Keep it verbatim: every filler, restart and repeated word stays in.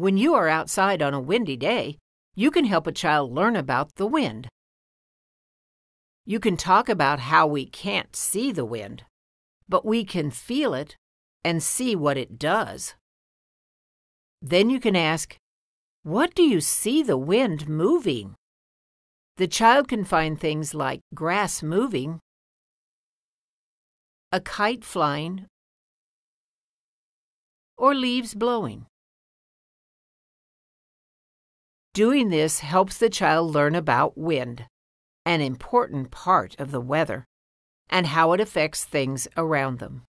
When you are outside on a windy day, you can help a child learn about the wind. You can talk about how we can't see the wind, but we can feel it and see what it does. Then you can ask, "What do you see the wind moving?" The child can find things like grass moving, a kite flying, or leaves blowing. Doing this helps the child learn about wind, an important part of the weather, and how it affects things around them.